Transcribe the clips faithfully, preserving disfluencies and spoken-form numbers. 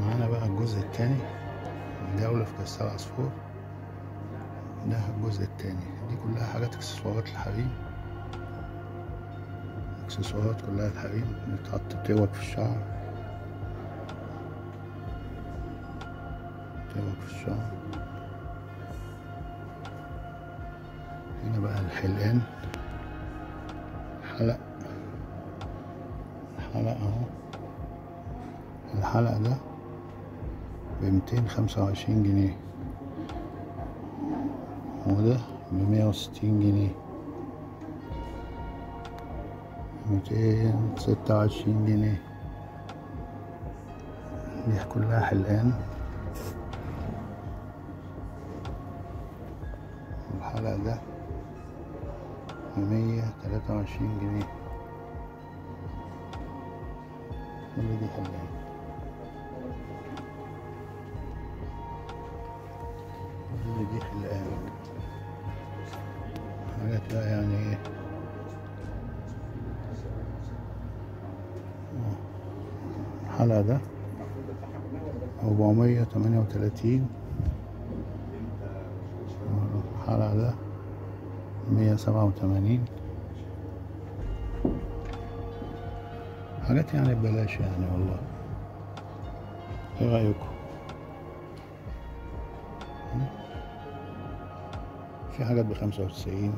معانا بقى الجزء التاني من جولة في كريستال عصفور. ده الجزء التاني، دي كلها حاجات اكسسوارات الحريم، اكسسوارات كلها الحريم بتتحط بتروج في الشعر، بتروج في الشعر. هنا بقى الحلقان، الحلق الحلق اهو. الحلق ده بمتين خمسة وعشرين جنيه، وده بمية وستين جنيه، ميتين ستة وعشرين جنيه. دي كلها حلقان، والحلق ده بمية تلاتة وعشرين جنيه. كل دي حلقان. دي حلقان، حاجات بقى يعني ايه، الحلقة ده أربعمية تمانية وتلاتين، الحلقة ده مية سبعة وتمانين، حاجات يعني ببلاش يعني والله. ايه رأيكم؟ في حاجات بخمسة وتسعين،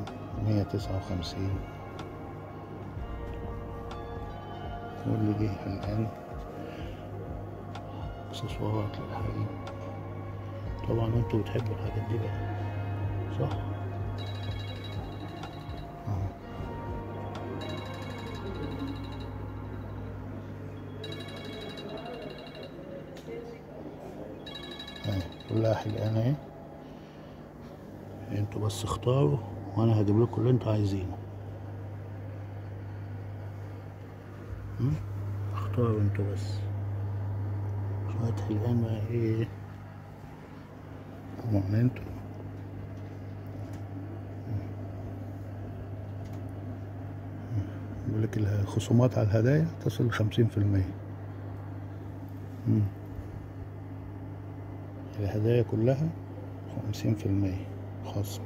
مية تسعة وخمسين، كل دي حلقان اكسسوارات للحريم. طبعا انتوا بتحبوا الحاجات دي بقى، صح؟ اه اهي كلها حلقان اهي. انتوا بس اختاروا وانا هجيب لكم اللي انتوا عايزينه. اختاروا انتوا بس شوية حلقان بقى ايه طبعا انتوا. بيقول لك الخصومات على الهدايا تصل لخمسين في المية. الهدايا كلها خمسين في المية خاص.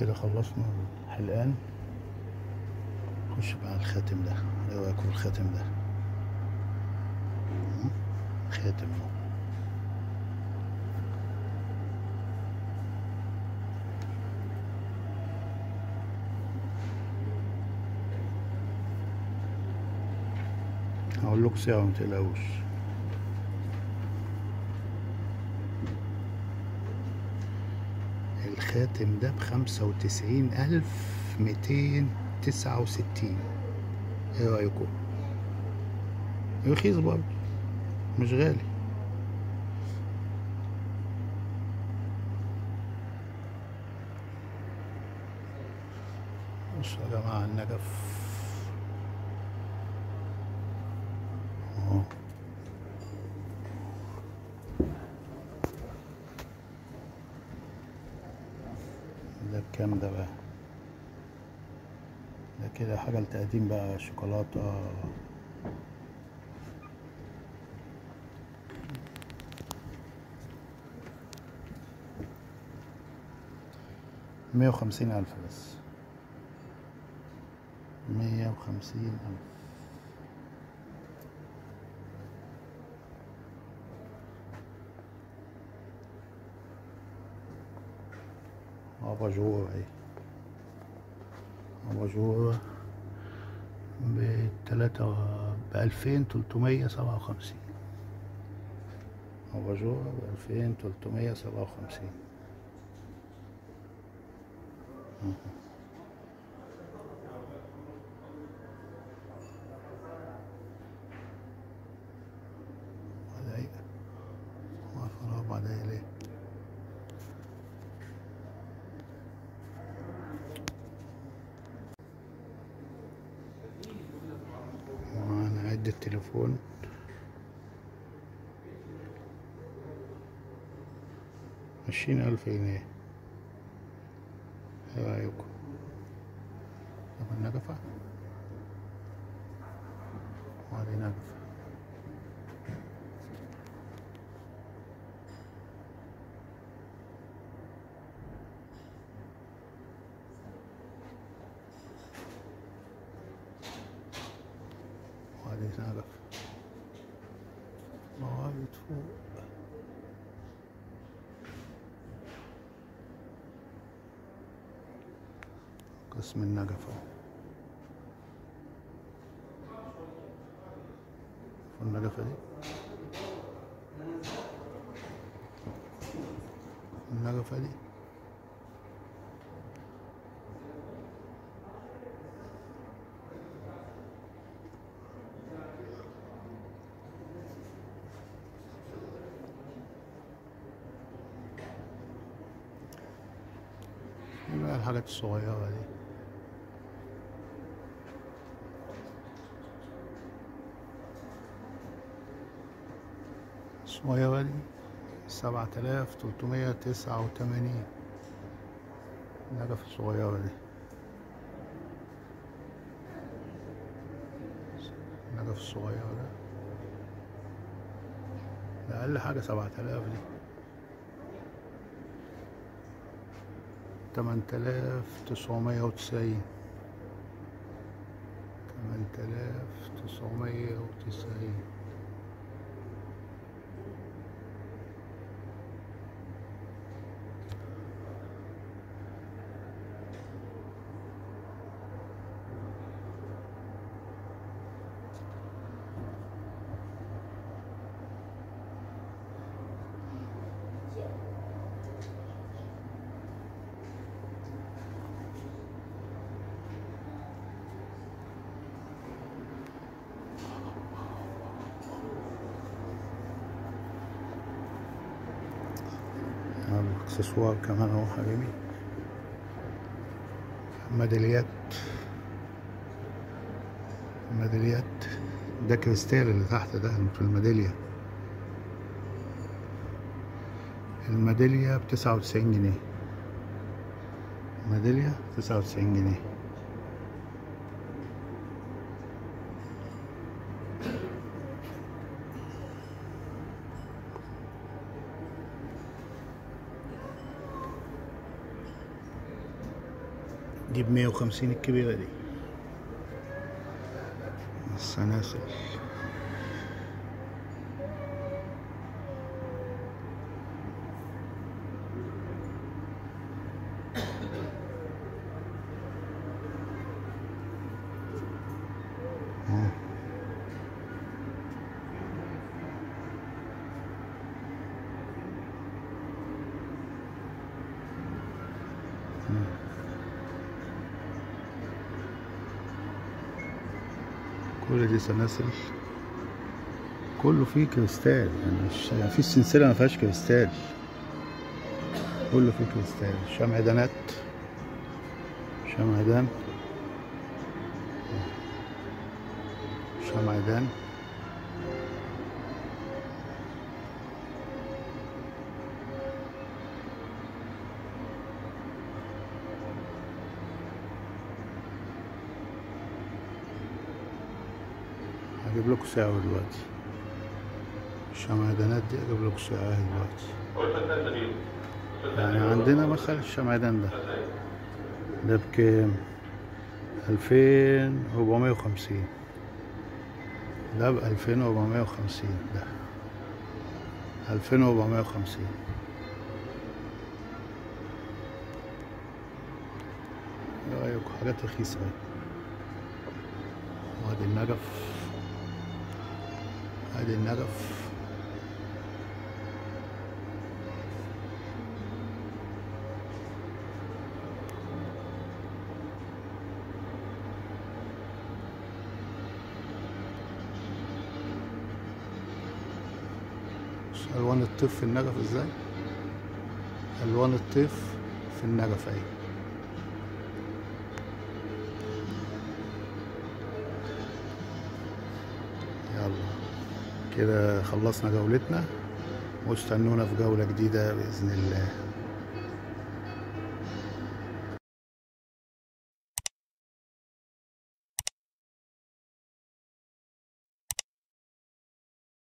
كده خلصنا الحلقان، نخش بقى على الخاتم ده. ايه رايكم في الخاتم ده؟ خاتم اهو، هقول لكم سعره متقلقوش. الخاتم ده بخمسة وتسعين ألف ميتين تسعة وستين. ايه رايكم؟ رخيص برضه، مش غالي. بصوا يا جماعة النجف اهو، ده بكام ده بقى؟ ده كده حاجة لتقديم بقى، شوكولاتة، مية وخمسين ألف بس، مية وخمسين ألف. أباجورة اهي، أباجورة بتلاتة بألفين تلتمية سبعة وخمسين، أباجورة بألفين تلتمية سبعة وخمسين. بعدين ما فرق بعدين ليه؟ بيد التليفون. عشرين ألف جنيه. ايه رأيكم؟ نجفة وهذه نجفة. هذا مواد فوق قسم النجف اهو. النجفة دي النجفة دي بقى الحاجات الصغيرة دي الصغيرة دي سبعة آلاف تلتمية تسعة وتمانين. النجفة الصغيرة دي النجفة الصغيرة ده ده أقل حاجة سبعة آلاف دي تمن آلاف تسعمية وتسعين. تمن آلاف تسعمية وتسعين اكسسوار كمان اهو حبيبي. ميداليات ميداليات ده كريستال اللي تحت ده في الميدالية. الميدالية بتسعة وتسعين جنيه. الميدالية تسعة وتسعين جنيه. جيب مية وخمسين الكبيرة دي. السناسل كل دي سلاسل كله فيه كريستال، يعني مش يعني في سلسله ما فيهاش كريستال، كله فيه كريستال. شمعدانات شمعدان شمعدان اجيب لكم ساعة دلوقتي. الشمعدانات دي اجيب لكم ساعة دلوقتي. يعني عندنا مثلا الشمعدان ده ده بكام؟ ألفين وأربعمية وخمسين. ده بألفين وأربعمية وخمسين. ده ألفين وأربعمية وخمسين. ايه رأيكم؟ حاجات رخيصة اهي. وادي النجف ادي النجف الوان الطيف في النجف. ازاي الوان الطيف في النجف؟ اهي كده خلصنا جولتنا واستنونا في جولة جديدة بإذن الله.